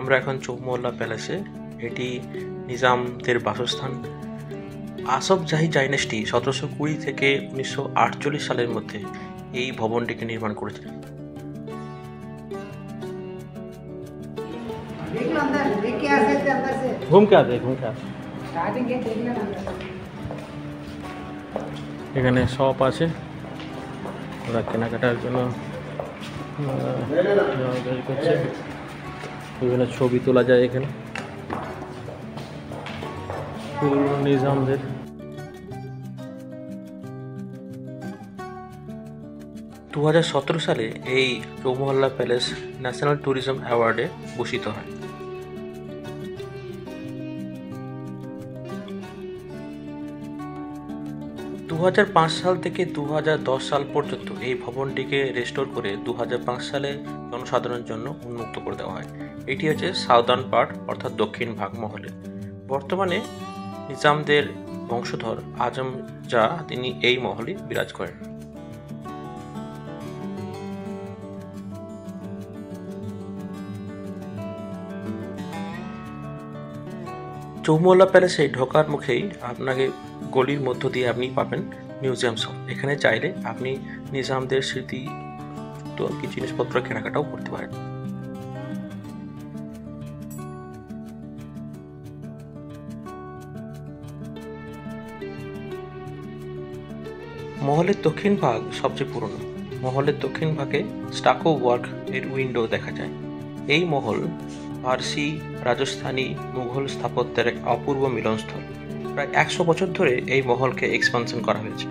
আমরা এখন চৌমহল্লা প্যালেসে। এটি নিজামদের বাসস্থান। আসফজাহি ডাইনেস্টি 1720 থেকে 1948 সালের মধ্যে এই ভবনটিকে নির্মাণ করেছিলেন। এখানে শপ আছে, ওরা কেনাকাটার জন্য করছে, বিভিন্ন ছবি তোলা যায় এখানে নিজামদের। দু সালে এই চৌমহল্লা প্যালেস ন্যাশনাল ট্যুরিজম অ্যাওয়ার্ডে ভূষিত হয়। দু সাল থেকে 2010 সাল পর্যন্ত এই ভবনটিকে রেস্টোর করে 2005 সালে জনসাধারণের জন্য উন্মুক্ত করে দেওয়া হয়। এটি হচ্ছে সাউদার্ন পার্ট অর্থাৎ দক্ষিণ ভাগ মহলে। বর্তমানে নিজামদের বংশধর আজম যা তিনি এই মহলে বিরাজ করেন। চৌমহল্লা প্যালেসে ঢোকার মুখেই আপনাকে গলির মধ্য দিয়ে আপনি পাবেন মিউজিয়াম শপ। এখানে চাইলে আপনি নিজামদের স্মৃতি কিছু জিনিসপত্র কেনাকাটাও করতে পারেন। মহলের দক্ষিণ ভাগ সবচেয়ে পুরনো। মহলের দক্ষিণ ভাগে স্টাকো ওয়ার্ক এর উইন্ডো দেখা যায়। এই মহল ফার্সি, রাজস্থানী, মুঘল স্থাপত্যের এক অপূর্ব মিলনস্থল। প্রায় 100 বছর ধরে এই মহলকে এক্সপানশন করা হয়েছে।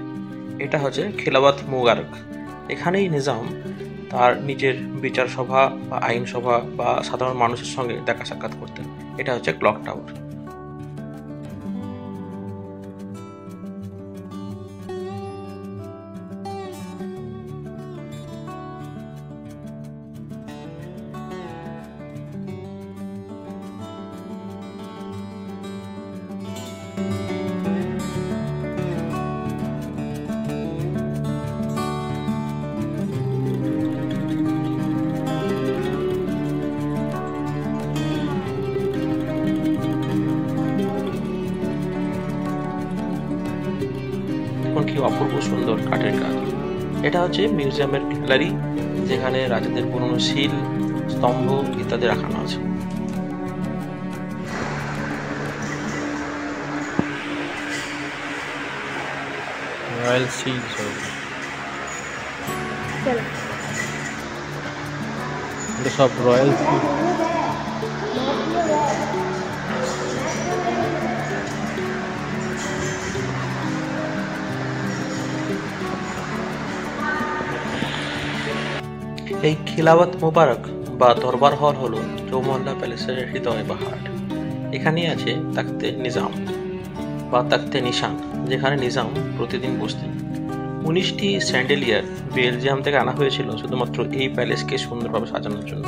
এটা হচ্ছে খিলাফত মুবারক। এখানেই নিজাম তার নিজের বিচার সভা বা আইনসভা বা সাধারণ মানুষের সঙ্গে দেখা সাক্ষাৎ করতেন। এটা হচ্ছে ক্লক টাওয়ার। অপূর্ব সুন্দর কাঠের কাজ। এটা হচ্ছে মিউজিয়ামের গ্যালারি, যেখানে রাজাদের পুরনো শিল, স্তম্ভ ইত্যাদি রাখানো আছে। সব রয়্যাল এই খিলাফত মুবারক বা দরবার হল হল চৌমহল্লা প্যালেসের হৃদয় বা হাট। এখানেই আছে তাখতে নিজাম বা তাখতে নিশান, যেখানে নিজাম প্রতিদিন বসতেন। 19টি স্যান্ডেলিয়ার বেলজিয়াম থেকে আনা হয়েছিল শুধুমাত্র এই প্যালেসকে সুন্দরভাবে সাজানোর জন্য,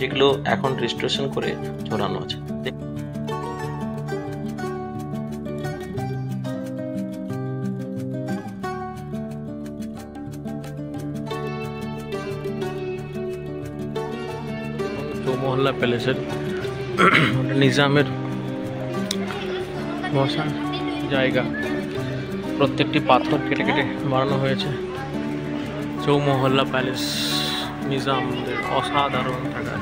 যেগুলো এখন রেস্টোরেশন করে ঝোলানো আছে। চৌমহল্লা প্যালেসের নিজামের বসার জায়গা, প্রত্যেকটি পাথর কেটে কেটে বানানো হয়েছে। চৌমহল্লা প্যালেস নিজামদের অসাধারণ থাকা।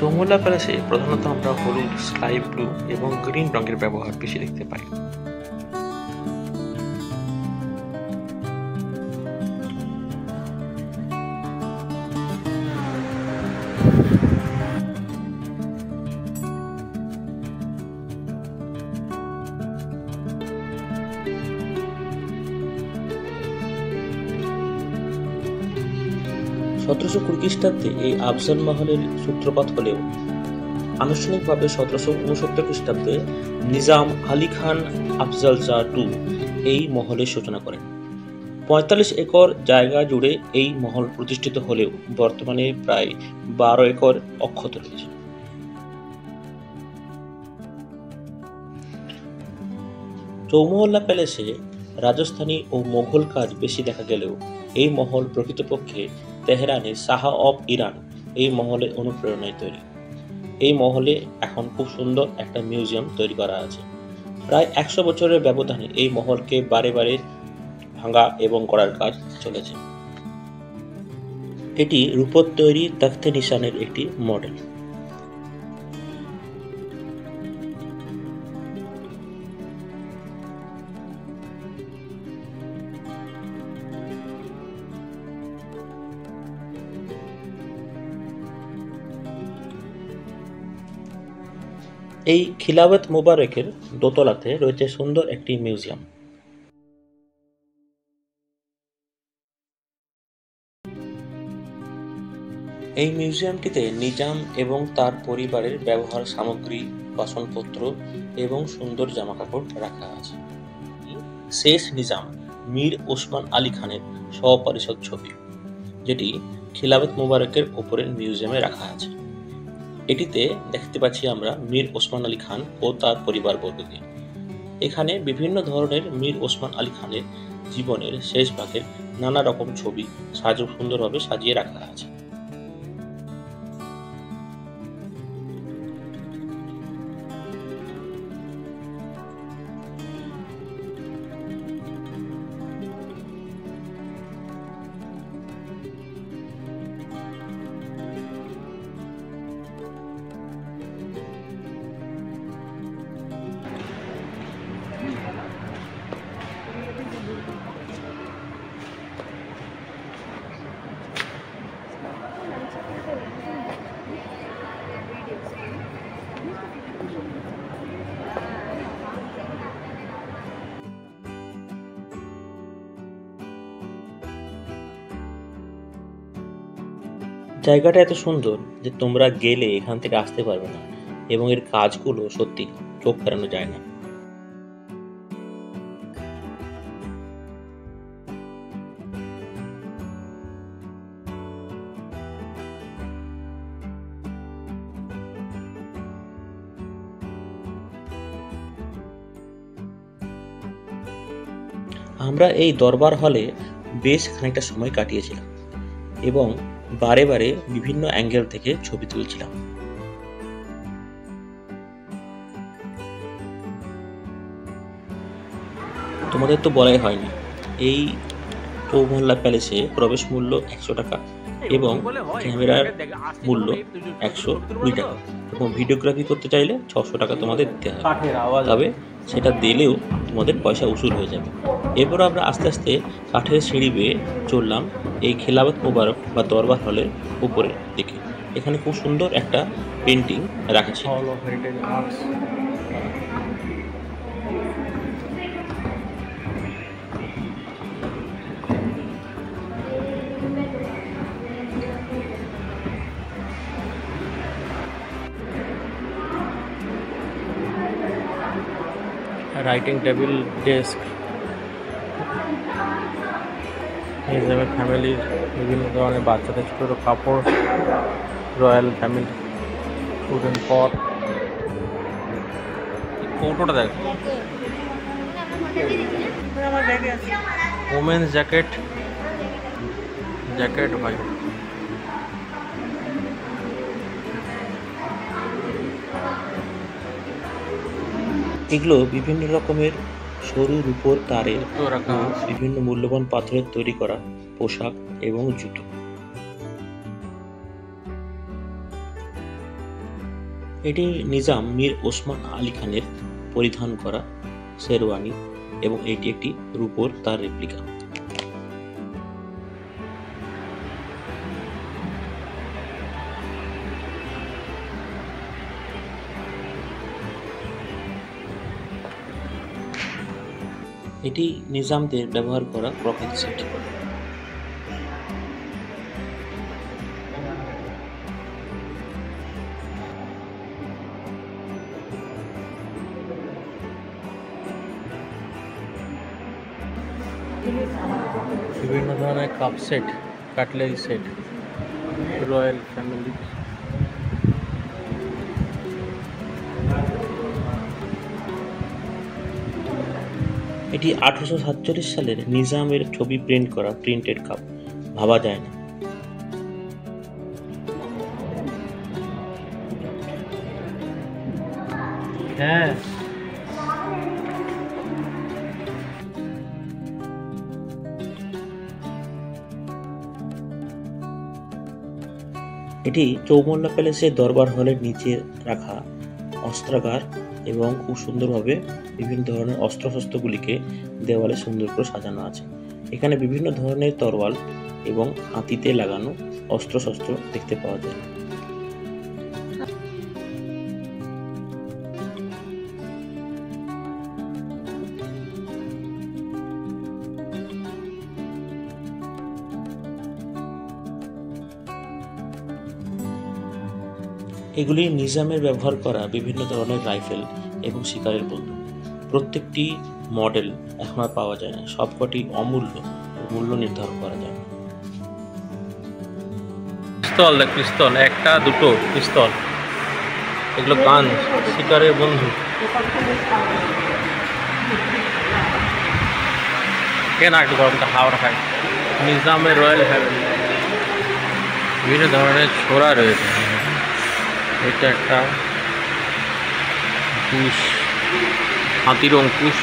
চৌমহল্লা প্যালেসে প্রধানত আমরা হলুদ, স্কাই ব্লু এবং গ্রিন রঙের ব্যবহার বেশি দেখতে পাই। সতেরোশো খ্রিস্টাব্দে এই আফজাল মহলের সূত্রপাত হলেও আনুষ্ঠানিকভাবে 1769 খ্রিস্টাব্দে নিজাম আলী খান আফজাল শাহ II এই মহলের সূচনা করেন। 45 একর জায়গা জুড়ে এই মহল প্রতিষ্ঠিত হলেও বর্তমানে প্রায় 12 একর অক্ষত রয়েছে। চৌমহল্লা প্যালেসে রাজস্থানী ও মোঘল কাজ বেশি দেখা গেলেও এই মহল প্রকৃতপক্ষে তেহরানের শাহ অফ ইরান এই মহলে অনুপ্রেরণায় তৈরি। এই মহলে এখন খুব সুন্দর একটা মিউজিয়াম তৈরি করা আছে। প্রায় 100 বছরের ব্যবধানে এই মহলকে বারে বারে ভাঙা এবং গড়ার কাজ চলেছে। এটি রূপোর তৈরি তখতে নিশানের একটি মডেল। এই খিলাফত মোবারকের দোতলাতে রয়েছে সুন্দর একটি মিউজিয়াম। এই মিউজিয়ামটিতে নিজাম এবং তার পরিবারের ব্যবহার সামগ্রী, বাসনপত্র এবং সুন্দর জামাকাপড় রাখা আছে। শেষ নিজাম মীর ওসমান আলী খানের সপরিবারের ছবি, যেটি খিলাফত মোবারকের উপরের মিউজিয়ামে রাখা আছে। এটিতে দেখতে পাচ্ছি আমরা মীর ওসমান আলী খান ও তার পরিবারবর্গকে। এখানে বিভিন্ন ধরনের মীর ওসমান আলী খানের জীবনের শেষ ভাগের নানা রকম ছবি সুন্দরভাবে সাজিয়ে রাখা আছে। জায়গাটা এত সুন্দর যে তোমরা গেলে এখান থেকে আসতে পারবে না, এবং এর কাজগুলো সত্যি চোখ ফেরানো যায় না। আমরা এই দরবার হলে বেশ খানিকটা সময় কাটিয়েছিলাম এবং বারে বারে বিভিন্ন অ্যাঙ্গেল থেকে ছবি তুলছিলাম। তোমাদের তো বলাই হয়নি, এই চৌমহল্লা প্যালেসে প্রবেশ মূল্য 100 টাকা এবং ক্যামেরার মূল্য 120 টাকা, এবং ভিডিওগ্রাফি করতে চাইলে 600 টাকা তোমাদের দিতে হবে। তবে সেটা দিলেও তোমাদের পয়সা উসুল হয়ে যাবে। এরপর আমরা আস্তে আস্তে কাঠের সিঁড়ি বেয়ে চললাম এই খিলাফত মোবারক বা দরবার হলের উপরের দিকে। এখানে খুব সুন্দর একটা পেন্টিং রাখা ছিল। राइटिंग टेबल, डेस्क, निजामेर फैमिली विभिन्न धरण बाच्चादेर छोटो कपड़, रयल फैमिली वुडन पट, फोटोटा देखो, वुमेन्स जैकेट जैकेट भाई এগুলো বিভিন্ন রকমের সরু রূপোর তারের বিভিন্ন মূল্যবান পাথরের তৈরি করা পোশাক এবং জুতো। এটি নিজাম মীর ওসমান আলী খানের পরিধান করা শেরওয়ানি এবং এটি একটি রূপোর তার রেপ্লিকা। এটি নিজামদের ব্যবহার করা ক্রকিং সেট। বিভিন্ন ধরনের cup set, cutlery set, royal family এটি 1847 সালের নিজামের ছবি প্রিন্ট করা প্রিন্টেড কাপ, ভাবা যায় না। হ্যাঁ, এটি চৌমহল্লা প্যালেসের দরবার হলের নিচে রাখা অস্ত্রাগার এবং খুব সুন্দরভাবে বিভিন্ন ধরনের অস্ত্রশস্ত্রগুলিকে দেওয়ালে সুন্দর করে সাজানো আছে। এখানে বিভিন্ন ধরনের তরোয়াল এবং হাতিতে লাগানো অস্ত্রশস্ত্র দেখতে পাওয়া যায়। এগুলি নিজামের ব্যবহার করা বিভিন্ন ধরনের রাইফেল এবং শিকারের বন্দুক। প্রত্যেকটি মডেল এখন আর পাওয়া যায় না, সবকটি অমূল্য, মূল্য নির্ধারণ করা যায় না। পিস্তল, দেখ পিস্তল, একটা দুটো পিস্তল, এগুলো গান, শিকারের বন্দুক। কেন একটু গরমটা হাওড়া খায়। নিজামের রয়্যাল ফ্যামিলি বিভিন্ন ধরনের ছোরা রয়েছে। এটা একটা অঙ্কুশ, হাতির অঙ্কুশ,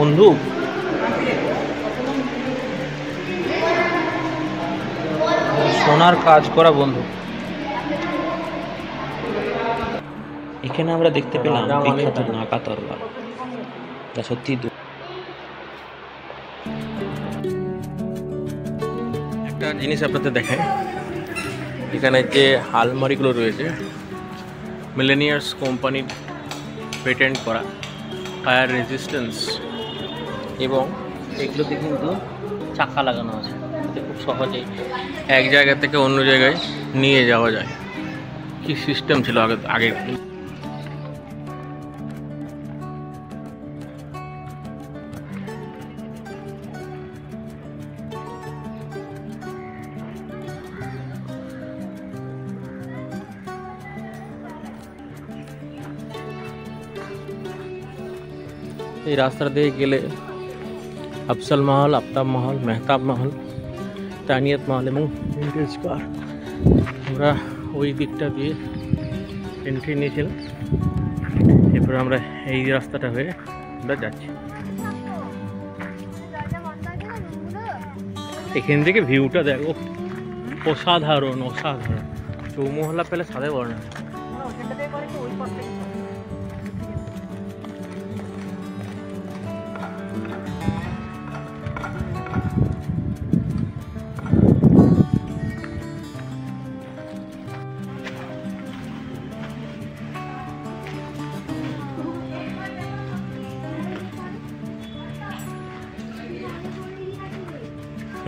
বন্দুক, সোনার কাজ করা বন্দুক। এখানে আমরা দেখতে পেলাম বিখ্যাত নাকা তরোয়াল, যা সত্যি একটা জিনিস আপনাদের দেখায়। এখানে যে আলমারিগুলো রয়েছে মিলেনিয়ার্স কোম্পানির পেটেন্ট করা, ফায়ার রেজিস্ট্যান্স, এবং এগুলোতে কিন্তু চাকা লাগানো আছে, এতে খুব সহজেই এক জায়গা থেকে অন্য জায়গায় নিয়ে যাওয়া যায়। কি সিস্টেম ছিল আগে। এই রাস্তা দিয়ে গেলে আফজল মহল, আফতাব মহল, মাহতাব মহল, তাসনিয়াত মহল এবং ইংরেজ ঘর, আমরা ওই দিকটা দিয়ে এন্ট্রি নিয়েছিলাম। এরপরে আমরা এই রাস্তাটা হয়ে আমরা যাচ্ছি। এখান থেকে ভিউটা দেখো অসাধারণ, অসাধারণ। চৌমহল্লা প্যালেস সাদা বড় না,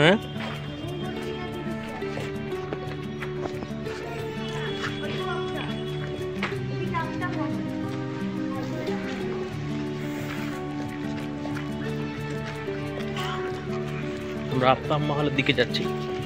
হ্যাঁ। আমরা আফতাব মহলের দিকে যাচ্ছি।